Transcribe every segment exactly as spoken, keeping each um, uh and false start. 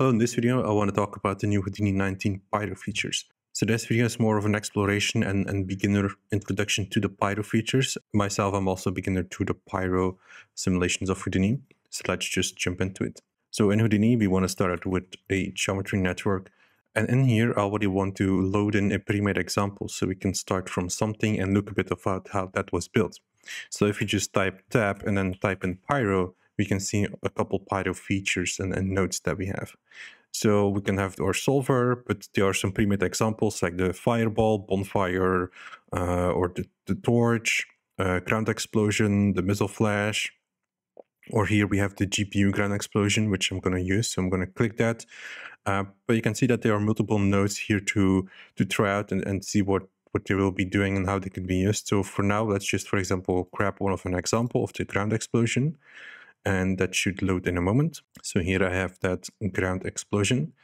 Well, in this video, I want to talk about the new Houdini nineteen Pyro features. So this video is more of an exploration and, and beginner introduction to the Pyro features. Myself, I'm also a beginner to the Pyro simulations of Houdini. So let's just jump into it. So in Houdini, we want to start out with a geometry network. And in here, I already want to load in a pre-made example so we can start from something and look a bit about how that was built. So if you just type tab and then type in Pyro, we can see a couple Pyro features and, and nodes that we have. So we can have our solver, but there are some pre-made examples like the fireball, bonfire, uh, or the, the torch, uh, ground explosion, the missile flash. Or here we have the G P U ground explosion, which I'm going to use. So I'm going to click that. Uh, but you can see that there are multiple nodes here to, to try out and, and see what, what they will be doing and how they can be used. So for now, let's just, for example, grab one of an example of the ground explosion. And that should load in a moment. So here I have that ground explosion.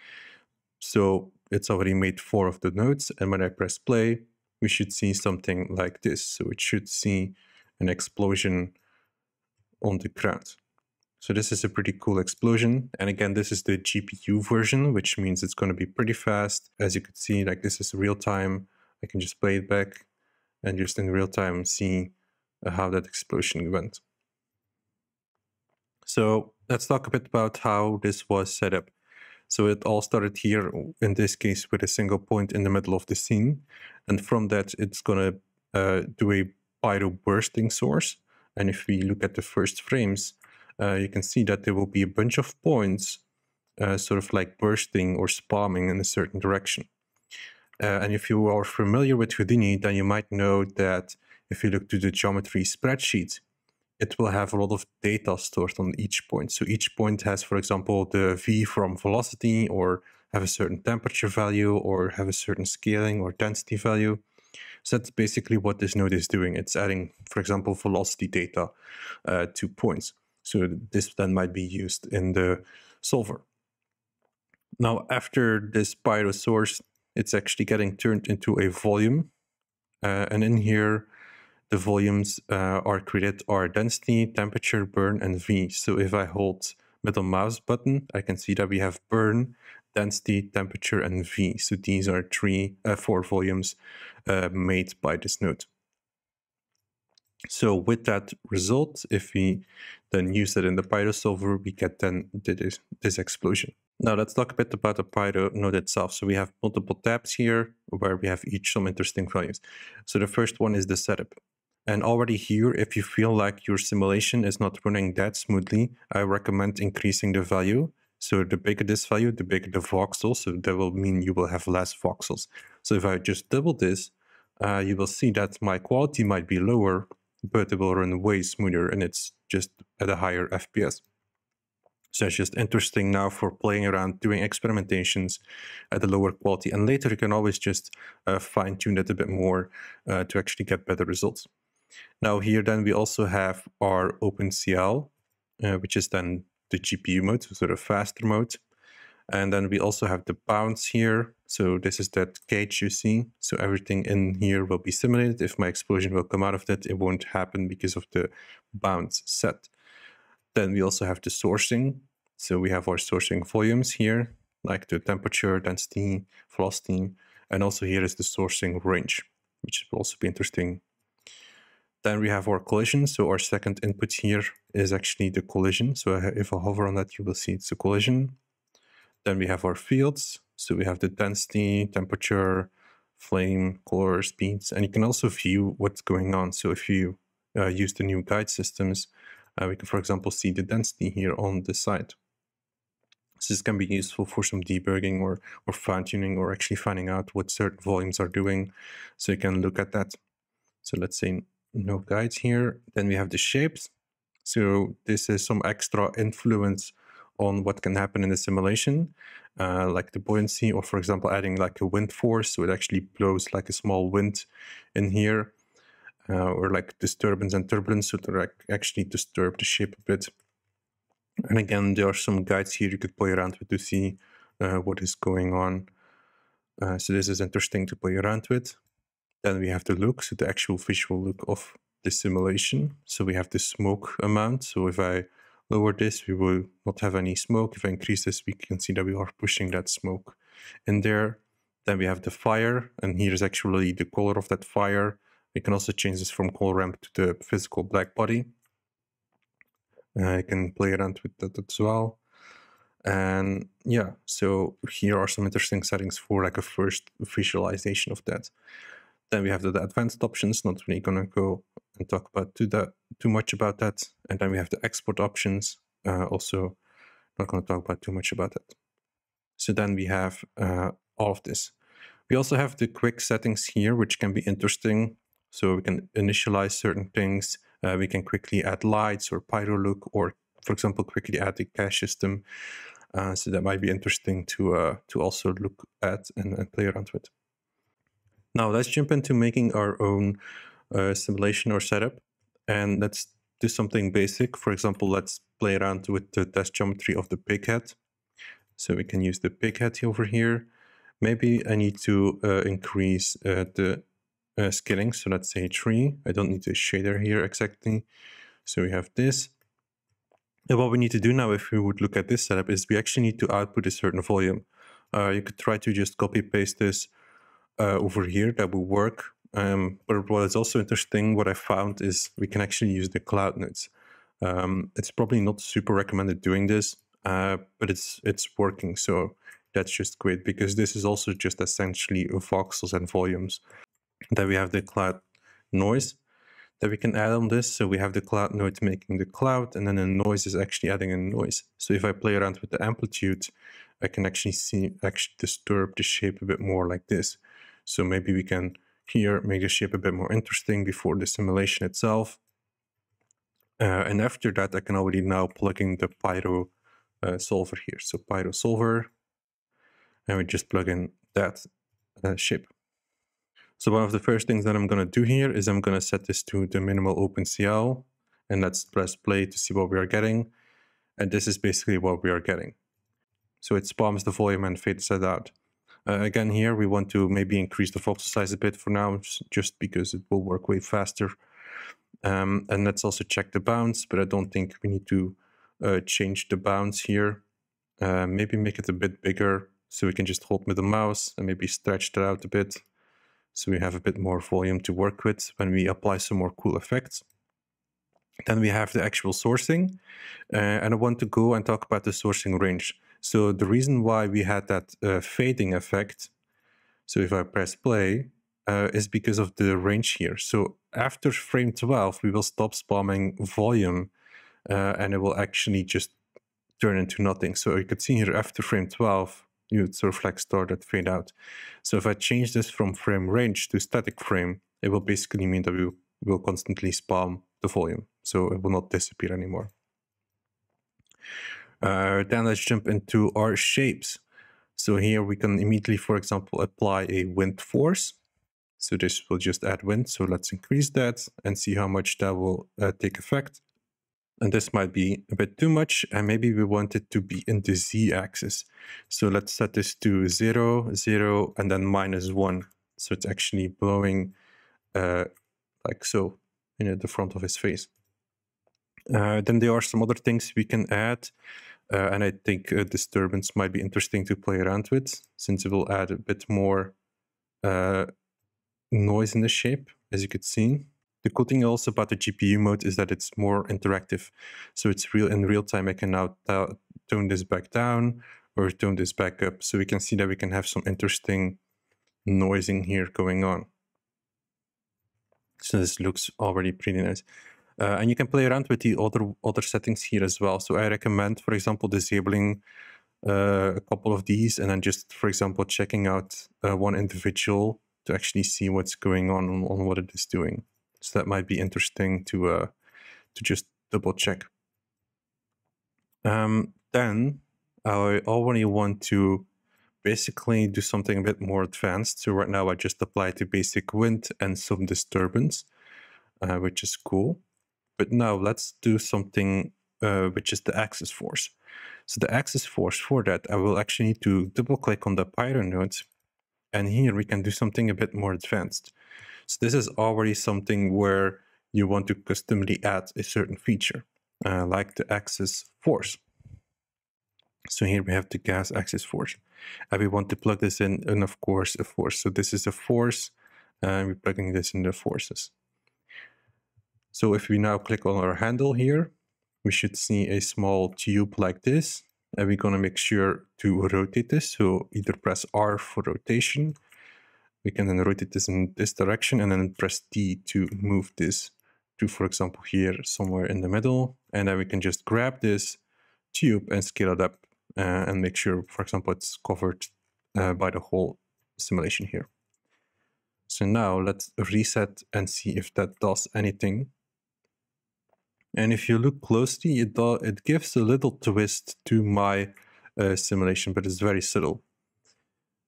So it's already made four of the nodes. And when I press play, we should see something like this. So it should see an explosion on the ground. So this is a pretty cool explosion. And again, this is the G P U version, which means it's going to be pretty fast. As you could see, like this is real time. I can just play it back and just in real time see how that explosion went. So let's talk a bit about how this was set up. So it all started here, in this case, with a single point in the middle of the scene. And from that, it's going to uh, do a pyro bursting source. And if we look at the first frames, uh, you can see that there will be a bunch of points uh, sort of like bursting or spamming in a certain direction. Uh, and if you are familiar with Houdini, then you might know that if you look to the geometry spreadsheet, it will have a lot of data stored on each point. So each point has, for example, the V from velocity, or have a certain temperature value, or have a certain scaling or density value. So that's basically what this node is doing. It's adding, for example, velocity data uh, to points. So this then might be used in the solver. Now, after this pyro source, it's actually getting turned into a volume. Uh, and in here, the volumes uh, are created are density, temperature, burn, and V. So if I hold middle mouse button, I can see that we have burn, density, temperature, and V. So these are three, uh, four volumes uh, made by this node. So with that result, if we then use it in the Pyro solver, we get then this, this explosion. Now let's talk a bit about the Pyro node itself. So we have multiple tabs here where we have each some interesting values. So the first one is the setup. And already here, if you feel like your simulation is not running that smoothly, I recommend increasing the value. So the bigger this value, the bigger the voxel. So that will mean you will have less voxels. So if I just double this, uh, you will see that my quality might be lower, but it will run way smoother and it's just at a higher F P S. So it's just interesting now for playing around, doing experimentations at a lower quality. And later you can always just uh, fine tune it a bit more uh, to actually get better results. Now here then we also have our OpenCL, uh, which is then the G P U mode, so the faster mode. And then we also have the bounce here. So this is that cage you see. So everything in here will be simulated. If my explosion will come out of that, it won't happen because of the bounce set. Then we also have the sourcing. So we have our sourcing volumes here, like the temperature, density, velocity. And also here is the sourcing range, which will also be interesting. Then we have our collision. So our second input here is actually the collision. So if I hover on that, you will see it's a collision. Then we have our fields. So we have the density, temperature, flame, color, speeds. And you can also view what's going on. So if you uh, use the new guide systems, uh, we can, for example, see the density here on the side. So this can be useful for some debugging or, or fine-tuning or actually finding out what certain volumes are doing. So you can look at that. So let's say no guides here. Then we have the shapes. So this is some extra influence on what can happen in the simulation, uh, like the buoyancy, or for example, adding like a wind force. So it actually blows like a small wind in here, uh, or like disturbance and turbulence. So to actually disturb the shape a bit. And again, there are some guides here you could play around with to see uh, what is going on. Uh, so this is interesting to play around with. Then we have the look, so the actual visual look of the simulation. So we have the smoke amount. So if I Lower this, we will not have any smoke. If I increase this, we can see that we are pushing that smoke in there. Then we have the fire, and here is actually the color of that fire. We can also change this from color ramp to the physical black body. I can play around with that as well. And yeah, so here are some interesting settings for like a first visualization of that. Then we have the advanced options, not really gonna go and talk about too, that, too much about that. And then we have the export options, uh, also not gonna talk about too much about that. So then we have uh, all of this. We also have the quick settings here, which can be interesting. So we can initialize certain things. Uh, we can quickly add lights or pyro look, or for example, quickly add the cache system. Uh, so that might be interesting to, uh, to also look at and, and play around with. Now let's jump into making our own uh, simulation or setup, and let's do something basic. For example, let's play around with the test geometry of the pig head. So we can use the pig head over here. Maybe I need to uh, increase uh, the uh, scaling, so let's say three. I don't need a shader here exactly. So we have this. And what we need to do now, if we would look at this setup, is we actually need to output a certain volume. Uh, you could try to just copy paste this Uh, over here, that will work. Um, but what is also interesting, what I found is we can actually use the cloud nodes. Um, it's probably not super recommended doing this, uh, but it's it's working. So that's just great, because this is also just essentially voxels and volumes. Then we have the cloud noise that we can add on this. So we have the cloud node making the cloud, and then the noise is actually adding a noise. So if I play around with the amplitude, I can actually see, actually disturb the shape a bit more like this. So maybe we can here make the shape a bit more interesting before the simulation itself. Uh, and after that, I can already now plug in the Pyro uh, solver here. So Pyro solver, and we just plug in that uh, shape. So one of the first things that I'm gonna do here is I'm gonna set this to the minimal OpenCL, and let's press play to see what we are getting. And this is basically what we are getting. So it spawns the volume and fades that out. Uh, again, here we want to maybe increase the voxel size a bit for now, just because it will work way faster. Um, and let's also check the bounds, but I don't think we need to uh, change the bounds here. Uh, maybe make it a bit bigger, so we can just hold with the mouse and maybe stretch that out a bit, so we have a bit more volume to work with when we apply some more cool effects. Then we have the actual sourcing, uh, and I want to go and talk about the sourcing range. So the reason why we had that uh, fading effect, so if I press play, uh, is because of the range here. So after frame twelve, we will stop spamming volume, uh, and it will actually just turn into nothing. So you could see here after frame twelve, you would sort of like start that fade out. So if I change this from frame range to static frame, it will basically mean that we will constantly spam the volume. So it will not disappear anymore. Uh, then let's jump into our shapes. So here we can immediately, for example, apply a wind force. So this will just add wind. So let's increase that and see how much that will uh, take effect. And this might be a bit too much, and maybe we want it to be in the Z axis. So let's set this to zero, zero, and then minus one. So it's actually blowing uh, like so in you know, the front of his face. Uh, then there are some other things we can add, uh, and I think uh, disturbance might be interesting to play around with, since it will add a bit more uh, noise in the shape, as you could see. The cool thing also about the G P U mode is that it's more interactive, so it's real in real time. I can now tone this back down or tone this back up, so we can see that we can have some interesting noising here going on. So this looks already pretty nice. Uh, and you can play around with the other other settings here as well. So I recommend, for example, disabling uh, a couple of these, and then just, for example, checking out uh, one individual to actually see what's going on and on what it is doing. So that might be interesting to uh, to just double check. Um, then I already want to basically do something a bit more advanced. So right now I just applied the basic wind and some disturbance, uh, which is cool. But now let's do something uh, which is the axis force. So the axis force, for that, I will actually need to double click on the Pyro node. And here we can do something a bit more advanced. So this is already something where you want to customly add a certain feature. uh, like the axis force. So here we have the gas axis force, and we want to plug this in, and of course a force. So this is a force, and we're plugging this in the forces. So if we now click on our handle here, we should see a small tube like this, and we're going to make sure to rotate this. So either press R for rotation, we can then rotate this in this direction, and then press T to move this to, for example, here somewhere in the middle. And then we can just grab this tube and scale it up uh, and make sure, for example, it's covered uh, by the whole simulation here. So now let's reset and see if that does anything. And if you look closely, it, do, it gives a little twist to my uh, simulation, but it's very subtle.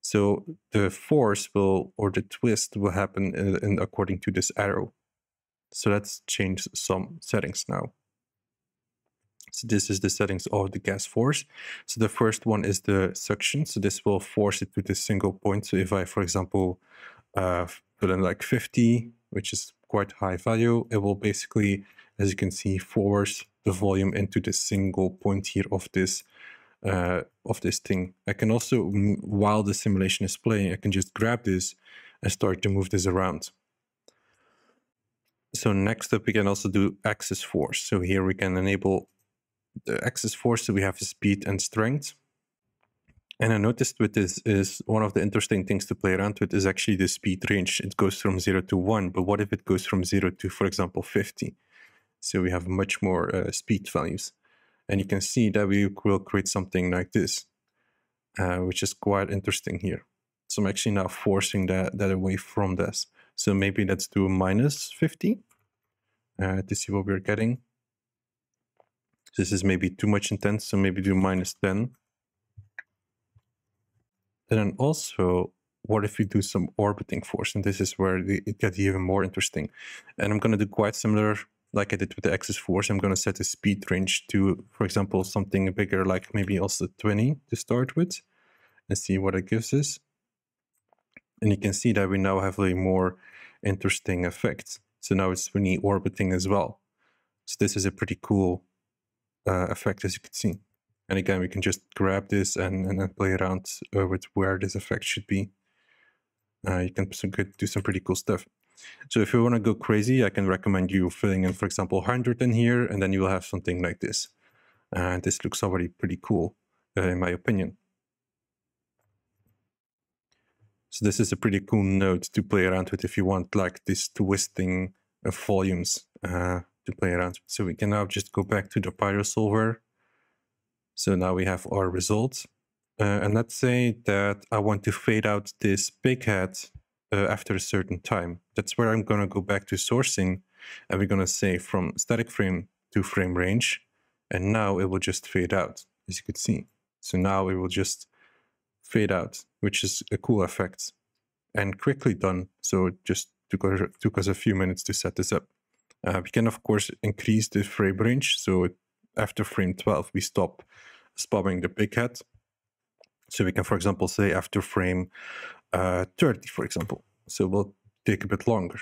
So the force will, or the twist will happen in, in according to this arrow. So let's change some settings now. So this is the settings of the gas force. So the first one is the suction. So this will force it to this single point. So if I, for example, uh, put in like fifty, which is quite high value, it will basically, as you can see, force the volume into the single point here of this uh, of this thing. I can also, while the simulation is playing, I can just grab this and start to move this around. So next up, we can also do axis force. So here we can enable the axis force, so we have speed and strength. And I noticed with this is one of the interesting things to play around with is actually the speed range. It goes from zero to one, but what if it goes from zero to, for example, fifty? So we have much more uh, speed values. And you can see that we will create something like this, uh, which is quite interesting here. So I'm actually now forcing that, that away from this. So maybe let's do minus fifty uh, to see what we're getting. This is maybe too much intense, so maybe do minus ten. And then also, what if we do some orbiting force? And this is where the, it gets even more interesting. And I'm going to do quite similar, like I did with the axis force. I'm going to set the speed range to, for example, something bigger, like maybe also twenty to start with, and see what it gives us. And you can see that we now have a more interesting effect. So now it's really orbiting as well. So this is a pretty cool uh, effect, as you can see. And again, we can just grab this and, and then play around uh, with where this effect should be. Uh, you can do some pretty cool stuff. So if you want to go crazy, I can recommend you filling in, for example, one hundred in here, and then you will have something like this. And uh, this looks already pretty cool, uh, in my opinion. So this is a pretty cool node to play around with if you want like this twisting of volumes uh, to play around with. So we can now just go back to the Pyro solver. So now we have our results. Uh, and let's say that I want to fade out this pig head uh, after a certain time. That's where I'm going to go back to sourcing. And we're going to say from static frame to frame range. And now it will just fade out, as you could see. So now it will just fade out, which is a cool effect. And quickly done. So it just took, took us a few minutes to set this up. Uh, we can, of course, increase the frame range. So it after frame twelve, we stop spamming the pig head. So we can, for example, say after frame uh, thirty, for example. So it will take a bit longer.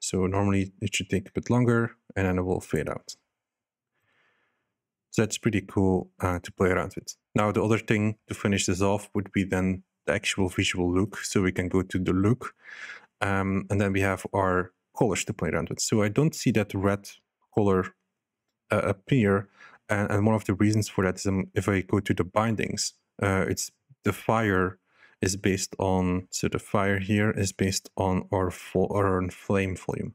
So normally it should take a bit longer, and then it will fade out. So that's pretty cool uh, to play around with. Now the other thing to finish this off would be then the actual visual look. So we can go to the look, um, and then we have our colors to play around with. So I don't see that red color Uh, appear, and, and one of the reasons for that is um, if I go to the bindings, uh, it's the fire is based on, so the fire here is based on our, our flame volume.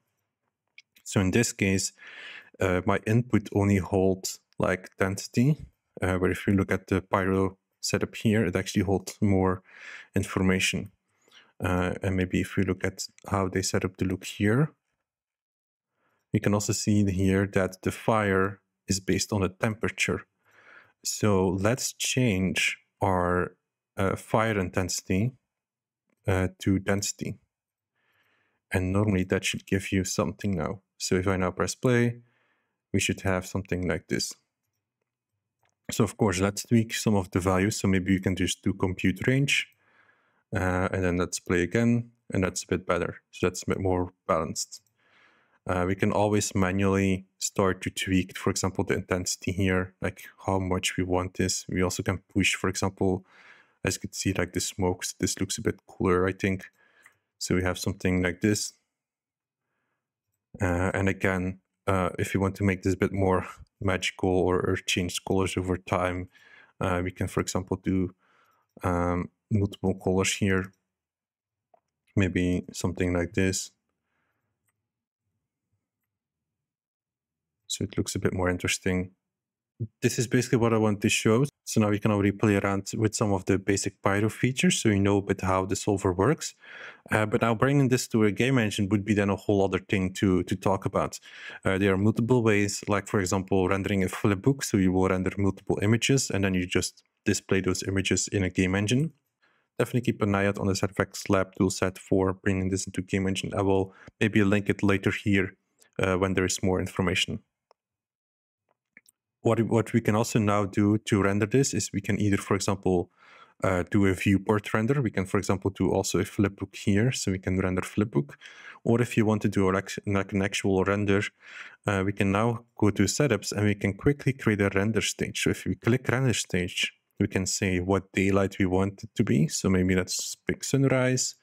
So in this case, uh, my input only holds like density, uh, but if you look at the Pyro setup here, it actually holds more information. Uh, and maybe if we look at how they set up the look here, you can also see here that the fire is based on the temperature. So let's change our uh, fire intensity uh, to density. And normally that should give you something now. So if I now press play, we should have something like this. So of course, let's tweak some of the values. So maybe you can just do compute range, uh, and then let's play again. And that's a bit better. So that's a bit more balanced. Uh, we can always manually start to tweak, for example, the intensity here, like how much we want this. We also can push, for example, as you can see, like the smokes, this looks a bit cooler, I think. So we have something like this. Uh, and again, uh, if you want to make this a bit more magical or, or change colors over time, uh, we can, for example, do um, multiple colors here. Maybe something like this. So it looks a bit more interesting. This is basically what I want to show. So now we can already play around with some of the basic Pyro features, so you know a bit how the solver works. Uh, but now bringing this to a game engine would be then a whole other thing to, to talk about. Uh, there are multiple ways, like for example, rendering a flipbook. So you will render multiple images and then you just display those images in a game engine. Definitely keep an eye out on the SetFX Lab toolset for bringing this into game engine. I will maybe link it later here uh, when there is more information. What, what we can also now do to render this is we can either, for example, uh, do a viewport render. We can, for example, do also a flipbook here, so we can render flipbook. Or if you want to do like, like an actual render, uh, we can now go to setups and we can quickly create a render stage. So if we click render stage, we can say what daylight we want it to be. So maybe let's pick sunrise.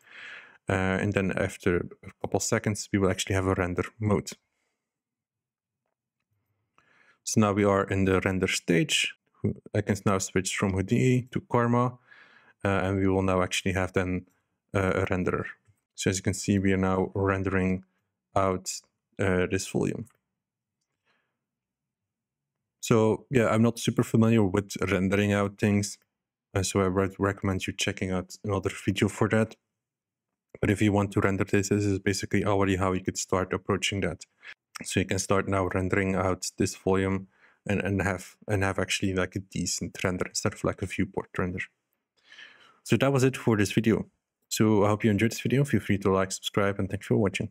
Uh, and then after a couple seconds, we will actually have a render mode. So now we are in the render stage. I can now switch from Houdini to Karma, uh, and we will now actually have then uh, a renderer. So as you can see, we are now rendering out uh, this volume. So yeah, I'm not super familiar with rendering out things, uh, so I would recommend you checking out another video for that. But if you want to render this, this is basically already how you could start approaching that. So you can start now rendering out this volume and, and have and have actually like a decent render instead of like a viewport render. So that was it for this video. So I hope you enjoyed this video. Feel free to like, subscribe, and thanks for watching.